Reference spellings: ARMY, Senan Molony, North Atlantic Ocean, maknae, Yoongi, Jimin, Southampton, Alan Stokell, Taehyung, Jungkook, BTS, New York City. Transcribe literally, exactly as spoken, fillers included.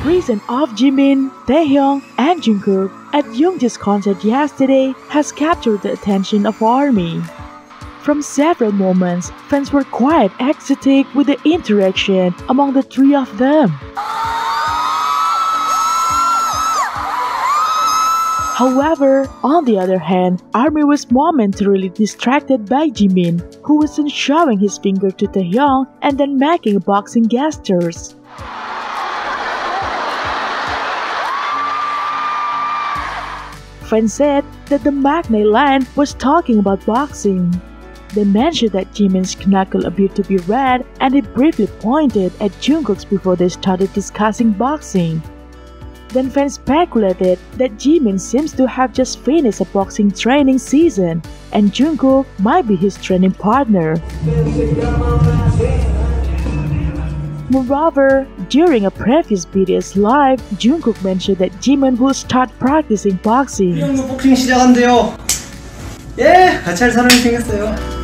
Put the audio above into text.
presence of Jimin, Taehyung, and Jungkook at Yoongi's concert yesterday has captured the attention of ARMY. From several moments, fans were quite ecstatic with the interaction among the three of them. However, on the other hand, ARMY was momentarily distracted by Jimin, who was then showing his finger to Taehyung and then making boxing gestures. Fans said that the maknae line was talking about boxing. They mentioned that Jimin's knuckle appeared to be red, and he briefly pointed at Jungkook's before they started discussing boxing. Then fans speculated that Jimin seems to have just finished a boxing training season, and Jungkook might be his training partner. Moreover, during a previous B T S live, Jungkook mentioned that Jimin will start practicing boxing. Yeah,